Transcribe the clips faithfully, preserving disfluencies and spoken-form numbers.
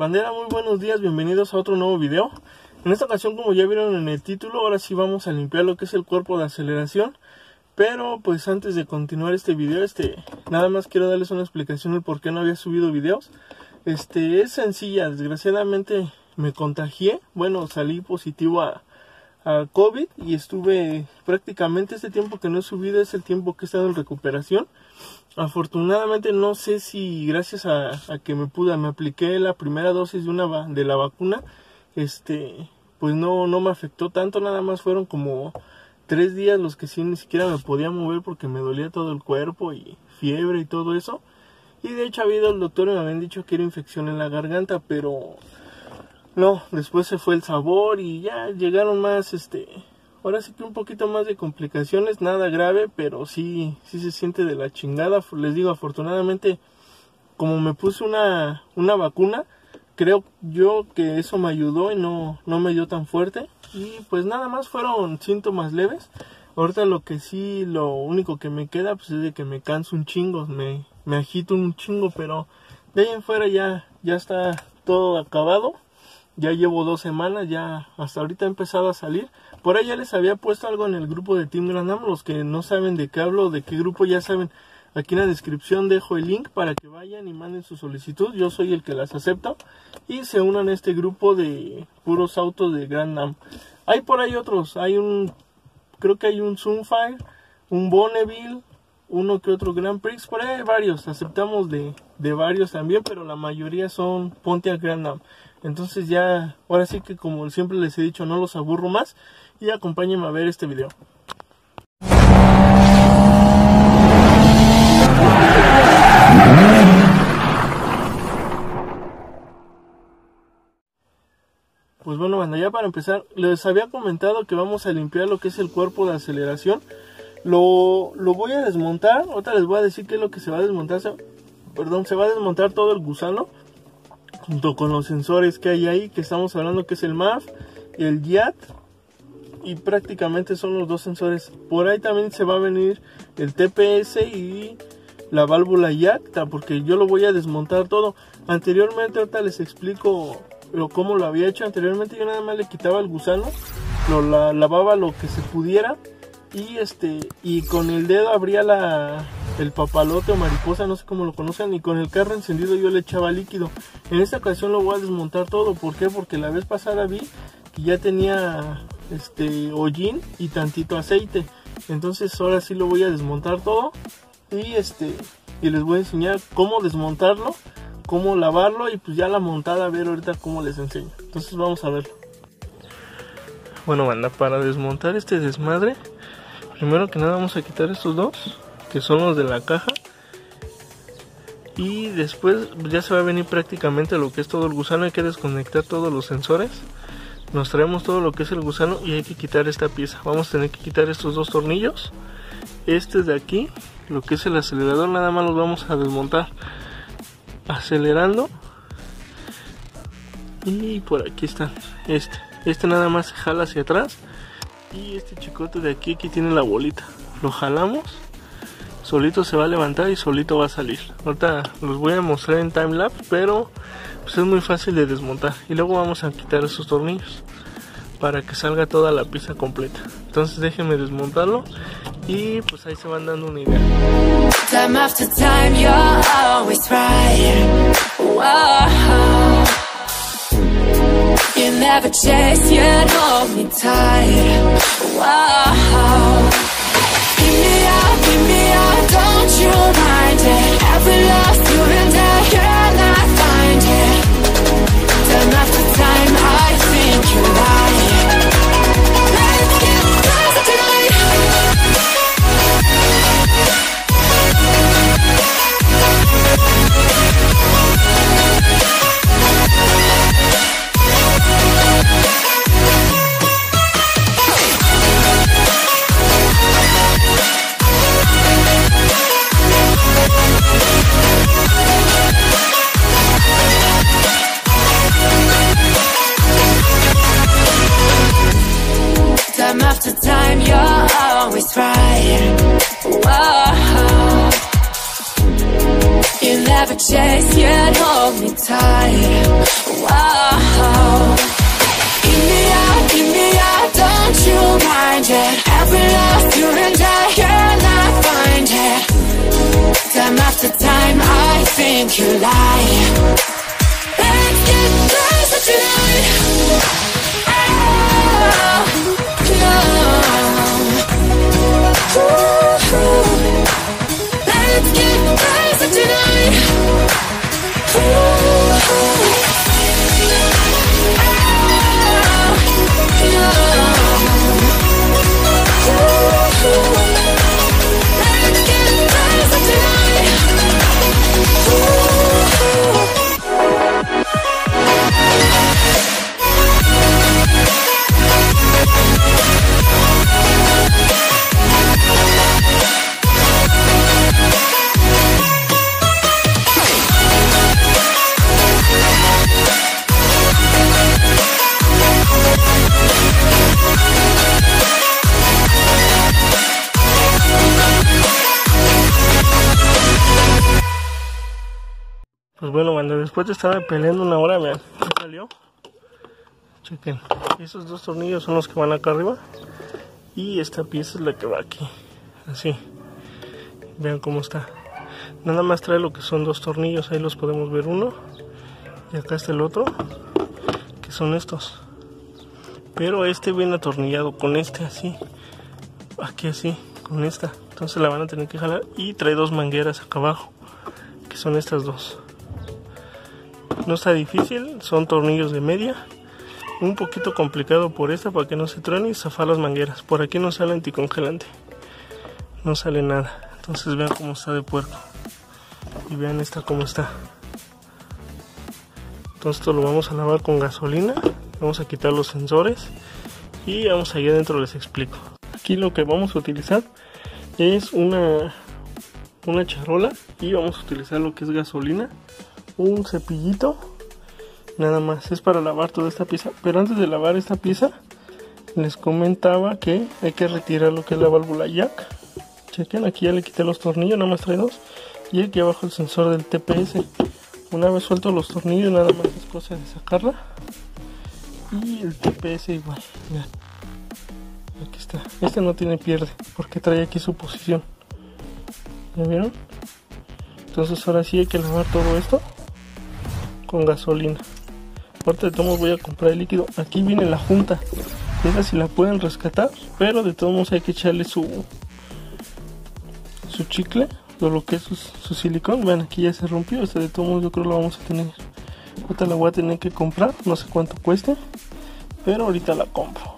Bandera, muy buenos días, bienvenidos a otro nuevo video. En esta ocasión, como ya vieron en el título, ahora sí vamos a limpiar lo que es el cuerpo de aceleración. Pero pues antes de continuar este video, este, nada más quiero darles una explicación del por qué no había subido videos. Este, es sencilla, desgraciadamente me contagié, bueno, salí positivo a, a COVID y estuve prácticamente este tiempo que no he subido, es el tiempo que he estado en recuperación. Afortunadamente no sé si gracias a, a que me pude, me apliqué la primera dosis de, una, de la vacuna, este, pues no, no me afectó tanto, nada más fueron como tres días los que sí ni siquiera me podía mover porque me dolía todo el cuerpo y fiebre y todo eso. Y de hecho había ido al doctor y me habían dicho que era infección en la garganta, pero no, después se fue el sabor y ya llegaron más, este, ahora sí que un poquito más de complicaciones, nada grave, pero sí, sí se siente de la chingada. Les digo, afortunadamente, como me puse una, una vacuna, creo yo que eso me ayudó y no, no me dio tan fuerte. Y pues nada más fueron síntomas leves. Ahorita lo que sí, lo único que me queda pues es de que me canso un chingo, me, me agito un chingo, pero de ahí en fuera ya, ya está todo acabado. Ya llevo dos semanas, ya hasta ahorita he empezado a salir. Por ahí ya les había puesto algo en el grupo de Team Grand Am. Los que no saben de qué hablo, de qué grupo, ya saben. Aquí en la descripción dejo el link para que vayan y manden su solicitud. Yo soy el que las acepto. Y se unan a este grupo de puros autos de Grand Am. Hay por ahí otros. Hay un, creo que hay un Sunfire, un Bonneville, uno que otro Grand Prix. Por ahí hay varios. Aceptamos de, de varios también, pero la mayoría son Pontiac Grand Am. Entonces ya, ahora sí que como siempre les he dicho, no los aburro más y acompáñenme a ver este video. Pues bueno, banda, ya para empezar, les había comentado que vamos a limpiar lo que es el cuerpo de aceleración. Lo, lo voy a desmontar, ahorita les voy a decir qué es lo que se va a desmontar. Se, perdón, se va a desmontar todo el gusano, junto con los sensores que hay ahí, que estamos hablando que es el M A F, el I A T, y prácticamente son los dos sensores. Por ahí también se va a venir el T P S y la válvula I A C, porque yo lo voy a desmontar todo. Anteriormente, ahorita les explico lo, cómo lo había hecho. Anteriormente yo nada más le quitaba el gusano, lo la, lavaba lo que se pudiera, y este y con el dedo abría la... el papalote o mariposa, no sé cómo lo conocen, y con el carro encendido yo le echaba líquido. En esta ocasión lo voy a desmontar todo. ¿Por qué? Porque la vez pasada vi que ya tenía este hollín y tantito aceite. Entonces ahora sí lo voy a desmontar todo y este y les voy a enseñar cómo desmontarlo, cómo lavarlo y pues ya la montada, a ver ahorita cómo les enseño. Entonces vamos a verlo. Bueno, banda, para desmontar este desmadre, primero que nada vamos a quitar estos dos que son los de la caja, y después ya se va a venir prácticamente lo que es todo el gusano. Hay que desconectar todos los sensores, nos traemos todo lo que es el gusano y hay que quitar esta pieza. Vamos a tener que quitar estos dos tornillos, este de aquí, lo que es el acelerador, nada más los vamos a desmontar acelerando, y por aquí está este, este nada más se jala hacia atrás, y este chicote de aquí, aquí tiene la bolita, lo jalamos, solito se va a levantar y solito va a salir. Ahorita los voy a mostrar en timelapse, pero pues es muy fácil de desmontar. Y luego vamos a quitar esos tornillos para que salga toda la pieza completa. Entonces déjenme desmontarlo y pues ahí se van dando una idea. You never chase, you hold me tight. time after time I think you lie. Let's get closer tonight. Oh, no. Let's get closer tonight. Oh, no. Pues bueno, banda, después de estar peleando una hora, vean, ¿qué salió? Chequen, esos dos tornillos son los que van acá arriba y esta pieza es la que va aquí, así. Vean cómo está. Nada más trae lo que son dos tornillos, ahí los podemos ver, uno y acá está el otro, que son estos. Pero este viene atornillado con este así, aquí así, con esta. Entonces la van a tener que jalar y trae dos mangueras acá abajo, que son estas dos. No está difícil, son tornillos de media. Un poquito complicado por esta para que no se truene y zafar las mangueras. Por aquí no sale anticongelante, no sale nada. Entonces vean cómo está de puerco. Y vean esta cómo está. Entonces esto lo vamos a lavar con gasolina. Vamos a quitar los sensores y vamos allá adentro, les explico. Aquí lo que vamos a utilizar es una, una charola y vamos a utilizar lo que es gasolina. Un cepillito, nada más, es para lavar toda esta pieza. Pero antes de lavar esta pieza, les comentaba que hay que retirar lo que es la válvula jack. Chequen, aquí ya le quité los tornillos, nada más trae dos. Y aquí abajo el sensor del T P S. Una vez suelto los tornillos, nada más es cosa de sacarla. Y el T P S igual, vean. Aquí está, este no tiene pierde, porque trae aquí su posición. ¿Ya vieron? Entonces ahora sí hay que lavar todo esto con gasolina. Aparte de todo voy a comprar el líquido. Aquí viene la junta, esa si la pueden rescatar, pero de todos modos hay que echarle su su chicle o lo que es su, su silicón. Vean, aquí ya se rompió, este de todos modos yo creo lo vamos a tener. Ahorita la voy a tener que comprar, no sé cuánto cueste, pero ahorita la compro.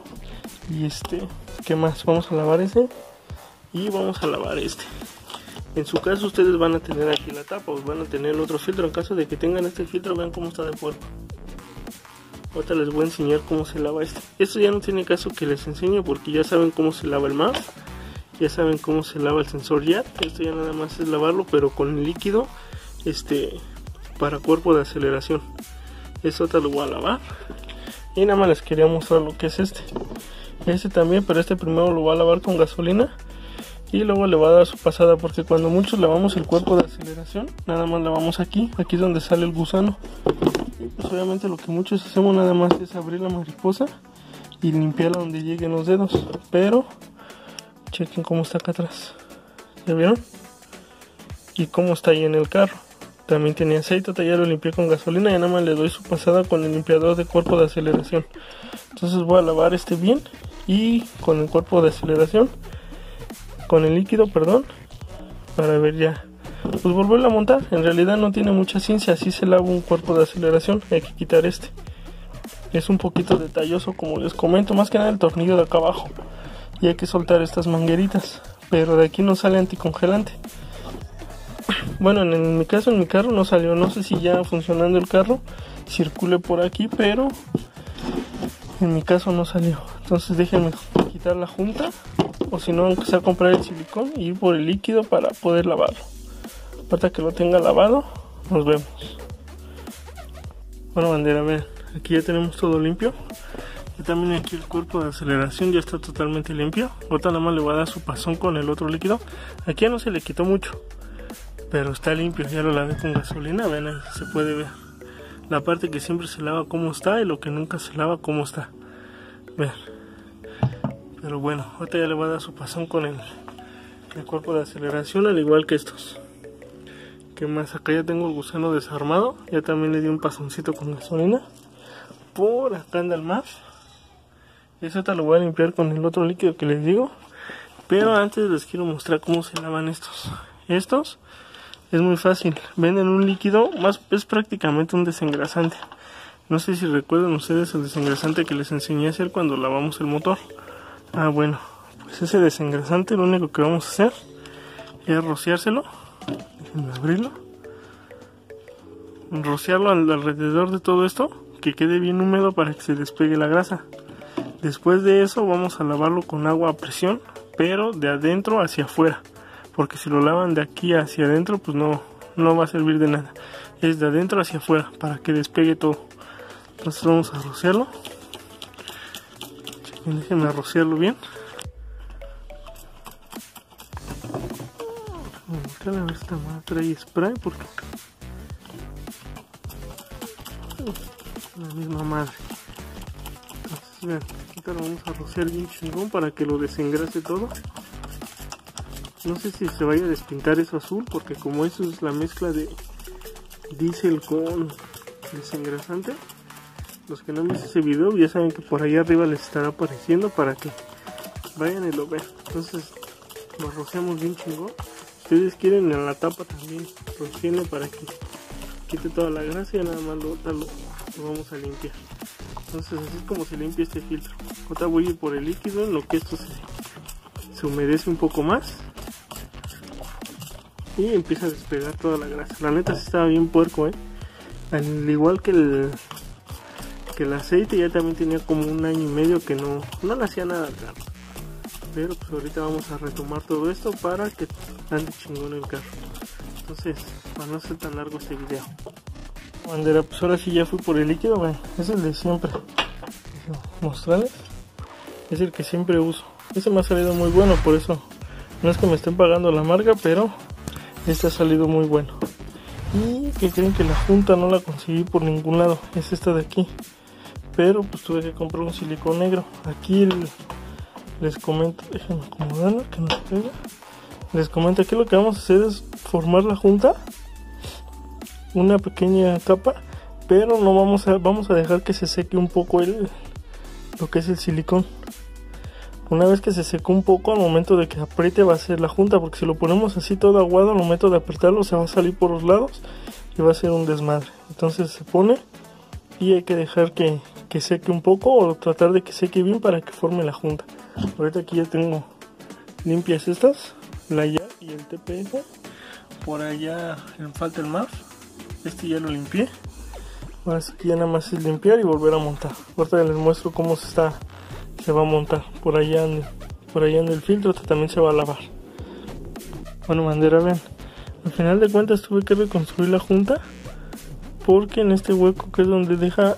Y este, ¿qué más? Vamos a lavar ese y vamos a lavar este. En su caso ustedes van a tener aquí la tapa o van a tener otro filtro. En caso de que tengan este filtro, vean cómo está de puerco. Ahorita les voy a enseñar cómo se lava este. Esto ya no tiene caso que les enseñe porque ya saben cómo se lava el M A F. Ya saben cómo se lava el sensor ya. Esto ya nada más es lavarlo, pero con el líquido este para cuerpo de aceleración. Esto ahorita lo voy a lavar. Y nada más les quería mostrar lo que es este. Este también, pero este primero lo voy a lavar con gasolina. Y luego le va a dar su pasada, porque cuando muchos lavamos el cuerpo de aceleración, nada más lavamos aquí, aquí es donde sale el gusano. Y pues obviamente lo que muchos hacemos nada más es abrir la mariposa y limpiarla donde lleguen los dedos. Pero chequen cómo está acá atrás, ¿ya vieron? Y cómo está ahí en el carro. También tenía aceite, ya lo limpié con gasolina y nada más le doy su pasada con el limpiador de cuerpo de aceleración. Entonces voy a lavar este bien y con el cuerpo de aceleración, con el líquido, perdón, para ver ya, pues volverlo a montar. En realidad no tiene mucha ciencia, así se lava un cuerpo de aceleración. Hay que quitar este, es un poquito detalloso como les comento, más que nada el tornillo de acá abajo, y hay que soltar estas mangueritas, pero de aquí no sale anticongelante. Bueno, en, el, en mi caso, en mi carro no salió, no sé si ya funcionando el carro circule por aquí, pero en mi caso no salió. Entonces déjenme quitar la junta, o si no, empezar a comprar el silicón y ir por el líquido para poder lavarlo. Hasta que lo tenga lavado, nos vemos. Bueno, bandera, vean, aquí ya tenemos todo limpio. Y también aquí el cuerpo de aceleración ya está totalmente limpio. Ahorita nada más le voy a dar su pasón con el otro líquido. Aquí ya no se le quitó mucho, pero está limpio. Ya lo lavé con gasolina, vean, ahí se puede ver. La parte que siempre se lava cómo está y lo que nunca se lava cómo está. Vean. Pero bueno, ahorita ya le voy a dar su pasón con el, el cuerpo de aceleración, al igual que estos. ¿Qué más? Acá ya tengo el gusano desarmado. Ya también le di un pasoncito con gasolina. Por acá anda el M A F. Eso hasta lo voy a limpiar con el otro líquido que les digo. Pero antes les quiero mostrar cómo se lavan estos. Estos es muy fácil. Venden un líquido, más es prácticamente un desengrasante. No sé si recuerdan ustedes el desengrasante que les enseñé a hacer cuando lavamos el motor. Ah, bueno, pues ese desengrasante lo único que vamos a hacer es rociárselo. Déjenme abrirlo. Rociarlo al, alrededor de todo esto, que quede bien húmedo para que se despegue la grasa. Después de eso vamos a lavarlo con agua a presión, pero de adentro hacia afuera. Porque si lo lavan de aquí hacia adentro, pues no, no va a servir de nada. Es de adentro hacia afuera, para que despegue todo. Entonces vamos a rociarlo. Déjenme rociarlo bien. Bueno, esta madre trae spray porque... la misma madre. Entonces vean, ahorita lo vamos a rociar bien chingón para que lo desengrase todo. No sé si se vaya a despintar eso azul, porque como eso es la mezcla de diésel con desengrasante. Los que no han visto ese video ya saben que por ahí arriba les estará apareciendo para que vayan y lo vean. Entonces lo rociamos bien chingón. Si ustedes quieren en la tapa también rocienlo para que quite toda la grasa y nada más lo, lo, lo vamos a limpiar. Entonces así es como se limpia este filtro. Ahora voy a ir por el líquido en lo que esto se, se humedece un poco más. Y empieza a despegar toda la grasa. La neta sí estaba bien puerco, ¿eh? Al igual que el, que el aceite, ya también tenía como un año y medio que no, no le hacía nada claro. Pero pues ahorita vamos a retomar todo esto para que ande chingón el carro. Entonces, para no ser tan largo este video. Bandera, pues ahora sí ya fui por el líquido, bueno, es el de siempre. Mostrarles. Es el que siempre uso. Ese me ha salido muy bueno, por eso no es que me estén pagando la marca, pero... este ha salido muy bueno. Y que creen que la junta no la conseguí por ningún lado. Es esta de aquí. Pero pues tuve que comprar un silicón negro. Aquí el, les comento. Déjenme acomodarla que no se pega. Les comento, aquí lo que vamos a hacer es formar la junta. Una pequeña capa. Pero no vamos a, vamos a dejar que se seque un poco el, lo que es el silicón. Una vez que se secó un poco, al momento de que apriete va a ser la junta, porque si lo ponemos así todo aguado, al momento de apretarlo se va a salir por los lados y va a ser un desmadre. Entonces se pone y hay que dejar que, que seque un poco o tratar de que seque bien para que forme la junta. Ahorita aquí ya tengo limpias estas, la I A y el T P S. Por allá falta el M A F, este ya lo limpié. Ahora aquí ya nada más es limpiar y volver a montar. Ahorita les muestro cómo se está... se va a montar, por allá en, por allá en el filtro también se va a lavar. Bueno, bandera, vean, al final de cuentas tuve que reconstruir la junta porque en este hueco que es donde deja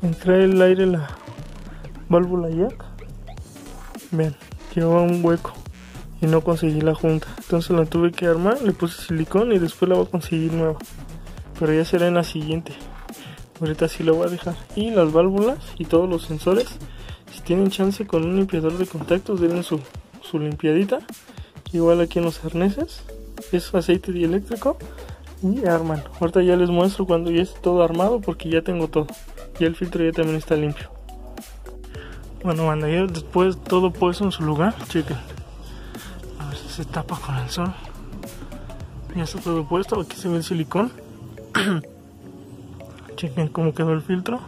entrar el aire la válvula I A C, vean, llevaba un hueco y no conseguí la junta, entonces la tuve que armar, le puse silicón y después la voy a conseguir nueva, pero ya será en la siguiente. Ahorita sí la voy a dejar. Y las válvulas y todos los sensores, si tienen chance con un limpiador de contactos, denle su, su limpiadita. Igual aquí en los arneses es aceite dieléctrico y arman. Ahorita ya les muestro cuando ya esté todo armado, porque ya tengo todo. Ya el filtro ya también está limpio. Bueno, banda, ya después todo puesto en su lugar. Chequen, a ver si se tapa con el sol. Ya está todo puesto, aquí se ve el silicón. Chequen cómo quedó el filtro.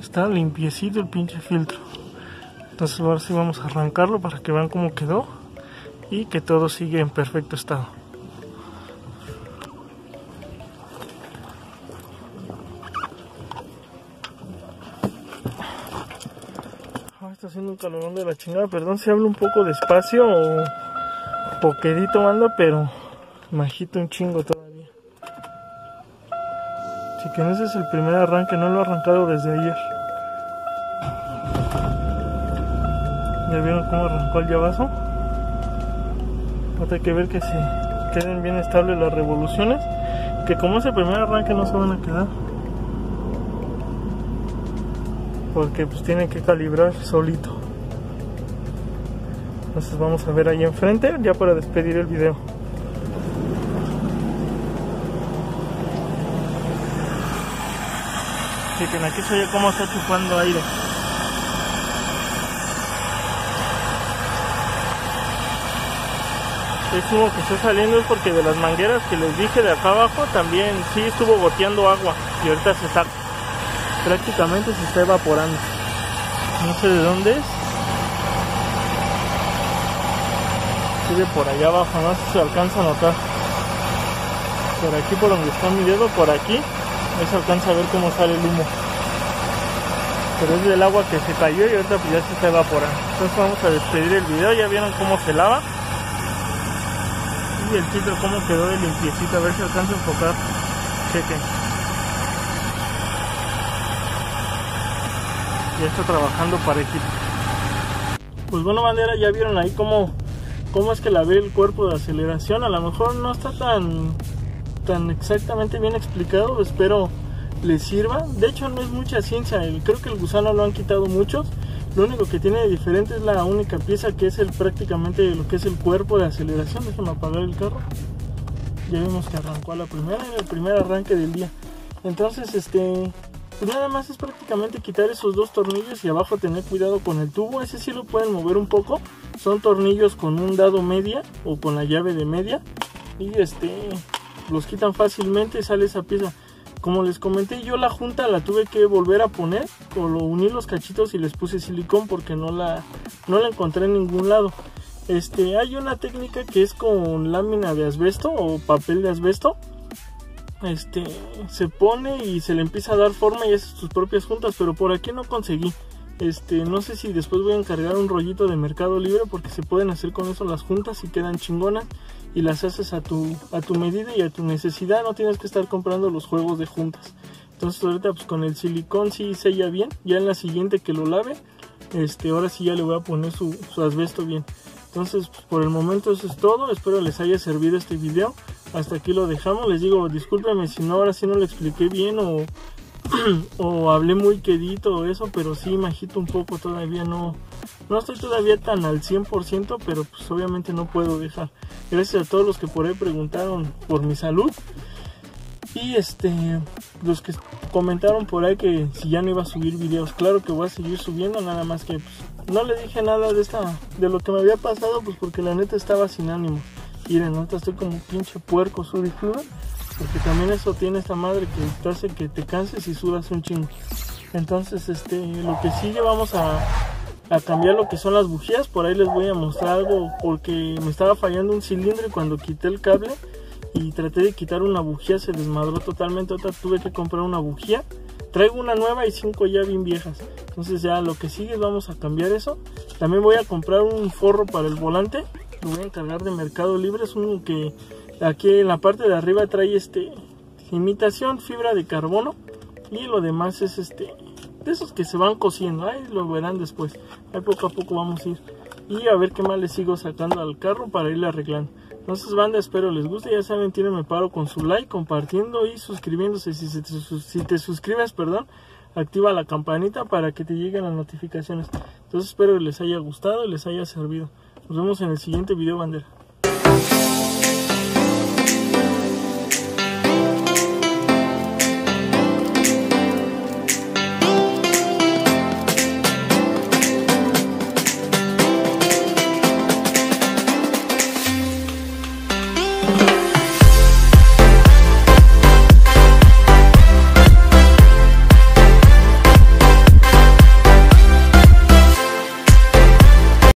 Está limpiecito el pinche filtro. Entonces ahora sí vamos a arrancarlo para que vean cómo quedó y que todo sigue en perfecto estado. Oh, está haciendo un calorón de la chingada. Perdón si hablo un poco despacio o poquedito, anda, pero me agito un chingo todavía. Chequen, ese es el primer arranque, no lo he arrancado desde ayer. ¿Ya vieron cómo arrancó el llavazo? Ahora hay que ver que se queden bien estables las revoluciones, que como ese primer arranque no se van a quedar, porque pues tienen que calibrar solito. Entonces vamos a ver ahí enfrente ya para despedir el video. Chequen, aquí se oye cómo está chupando aire. El humo que está saliendo es porque de las mangueras que les dije de acá abajo también sí estuvo goteando agua y ahorita se está, prácticamente se está evaporando. No sé de dónde es. Sigue por allá abajo, no sé si se alcanza a notar. Por aquí, por donde está mi dedo, por aquí, ahí se alcanza a ver cómo sale el humo. Pero es del agua que se cayó y ahorita pues ya se está evaporando. Entonces vamos a despedir el video, ya vieron cómo se lava. Y el filtro cómo quedó de limpiecito, a ver si alcanza a enfocar. Chequen, ya está trabajando parejito. Pues bueno, bandera, ya vieron ahí cómo, cómo es que la ve el cuerpo de aceleración. A lo mejor no está tan tan exactamente bien explicado, espero les sirva. De hecho no es mucha ciencia, creo que el gusano lo han quitado muchos. Lo único que tiene de diferente es la única pieza que es el prácticamente lo que es el cuerpo de aceleración. Déjenme apagar el carro. Ya vimos que arrancó a la primera, en el primer arranque del día. Entonces este pues nada más es prácticamente quitar esos dos tornillos y abajo tener cuidado con el tubo. Ese sí lo pueden mover un poco. Son tornillos con un dado media o con la llave de media. Y este los quitan fácilmente y sale esa pieza. Como les comenté, yo la junta la tuve que volver a poner, o lo uní los cachitos y les puse silicón porque no la, no la encontré en ningún lado. Este, hay una técnica que es con lámina de asbesto o papel de asbesto. Este, se pone y se le empieza a dar forma y hace sus propias juntas, pero por aquí no conseguí. Este, no sé si después voy a encargar un rollito de Mercado Libre porque se pueden hacer con eso las juntas y quedan chingonas. Y las haces a tu, a tu medida y a tu necesidad, no tienes que estar comprando los juegos de juntas. Entonces ahorita pues con el silicón sí sella bien, ya en la siguiente que lo lave, este, ahora sí ya le voy a poner su, su asbesto bien. Entonces pues, por el momento eso es todo, espero les haya servido este video, hasta aquí lo dejamos. Les digo, discúlpenme si no, ahora sí no lo expliqué bien o, o hablé muy quedito o eso, pero sí me agito un poco, todavía no... No estoy todavía tan al cien por ciento, pero pues obviamente no puedo dejar. Gracias a todos los que por ahí preguntaron por mi salud. Y este, los que comentaron por ahí que si ya no iba a subir videos. Claro que voy a seguir subiendo, nada más que pues, no le dije nada de esta, de lo que me había pasado, pues porque la neta estaba sin ánimo. Y de nota estoy como un pinche puerco sudifluga, porque también eso tiene esta madre que te hace que te canses y sudas un chingo. Entonces este, lo que sigue vamos a... a cambiar lo que son las bujías. Por ahí les voy a mostrar algo porque me estaba fallando un cilindro y cuando quité el cable y traté de quitar una bujía se desmadró totalmente, otra tuve que comprar una bujía, traigo una nueva y cinco ya bien viejas. Entonces ya lo que sigue es vamos a cambiar eso. También voy a comprar un forro para el volante, lo voy a encargar de Mercado Libre, es uno que aquí en la parte de arriba trae este imitación fibra de carbono y lo demás es este de esos que se van cosiendo, ahí lo verán después. Ahí poco a poco vamos a ir y a ver qué más le sigo sacando al carro para irle arreglando. Entonces banda, espero les guste, ya saben, tírenme paro con su like, compartiendo y suscribiéndose. Si, se te, si te suscribes, perdón, activa la campanita para que te lleguen las notificaciones. Entonces espero les haya gustado y les haya servido. Nos vemos en el siguiente video, bandera.